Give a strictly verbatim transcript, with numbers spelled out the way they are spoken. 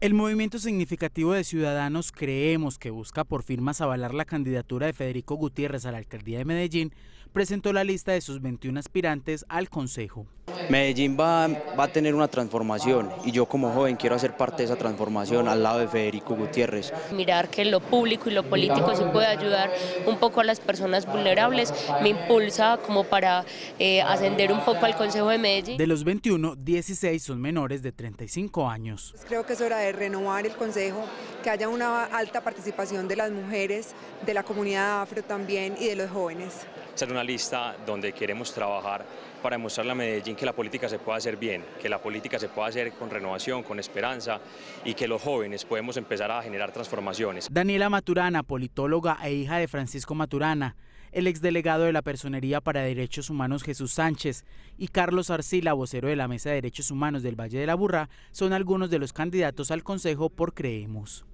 El Movimiento Significativo de Ciudadanos creemos que busca por firmas avalar la candidatura de Federico Gutiérrez a la alcaldía de Medellín, presentó la lista de sus veintiún aspirantes al Concejo. Medellín va, va a tener una transformación y yo como joven quiero hacer parte de esa transformación al lado de Federico Gutiérrez. Mirar que lo público y lo político sí puede ayudar un poco a las personas vulnerables me impulsa como para eh, ascender un poco al Concejo de Medellín. De los veintiuno, dieciséis son menores de treinta y cinco años. Creo que es hora de renovar el Concejo, que haya una alta participación de las mujeres, de la comunidad afro también y de los jóvenes. Hacer una lista donde queremos trabajar para demostrarle a Medellín que la política se puede hacer bien, que la política se puede hacer con renovación, con esperanza y que los jóvenes podemos empezar a generar transformaciones. Daniela Maturana, politóloga e hija de Francisco Maturana, el exdelegado de la Personería para Derechos Humanos Jesús Sánchez y Carlos Arcila, vocero de la Mesa de Derechos Humanos del Valle de la Burra, son algunos de los candidatos al Concejo por Creemos.